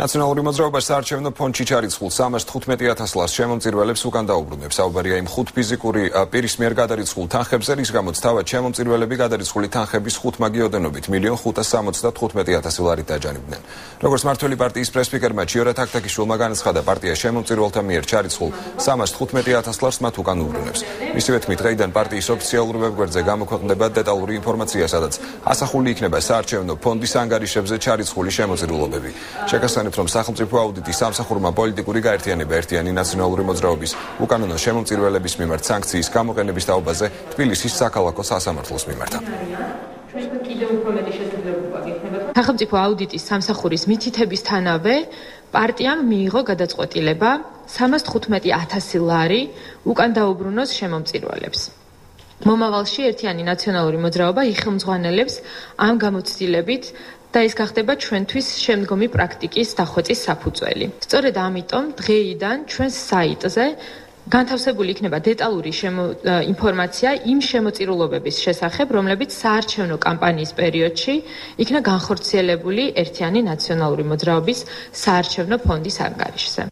Nacionaluri მოძრაობა საარჩევნო ფონდში ჩარიცხულ 315,000 ლარს შემომწირველებს უკან დაუბრუნებს. Საუბარია იმ 5 ფიზიკური პირის მიერ გადარიცხულ თანხებზე, რის გამოც თავად შემომწირველები გადარიცხული თანხების 5 მაგი ოდენობით 1,575,000 ლარით დაჯანიბდნენ. როგორც მართველი პარტიის პრესპიკერმა ჩიორა თაკთაკიშვილმა განაცხადა, პარტია შემომწირველთა მიერ ჩარიცხულ 315,000 ლარს მათ უკან უბრუნებს. მისივე თქმით, დღეიდან პარტიის ოფიციალურ ვებგვერდზე გამოქვეყნდება დეტალური ინფორმაცია, სადაც ასახული იქნება საარჩევნო ფონდის ანგარიშებზე ჩარიცხული შემოწირულობები. Shekasanebთ, რომ სახელმწიფო აუდიტის სამსახურმა პოლიტიკური გაერთიანება ერთიანი ნაციონალური მოძრაობის უკანონო შემოწირველების მიმართ სანქციის გამოყენების თაობაზე თბილისის საქალაქო სასამართლოს მიმართა. სახელმწიფო აუდიტის სამსახურის მითითებისთანავე პარტიამ მიიღო გადაწყვეტილება 315,000 ლარი უკან დაუბრუნოს შემოწირველებს. მომავალში ერთიანი ნაციონალური მოძრაობა იხემძღვანელებს ამ გამოცდილებით და ის გახდება ჩვენთვის შემდგომი პრაქტიკის დახვეწის საფუძველი. სწორედ ამიტომ დღეიდან ჩვენს საიტზე განთავსებული იქნება დეტალური ინფორმაცია იმ შემოწირულობების შესახებ, რომლებიც საარჩევნო კამპანიის პერიოდში იქნა განხორციელებული ერთიანი ნაციონალური მოძრაობის საარჩევნო ფონდის ანგარიშზე.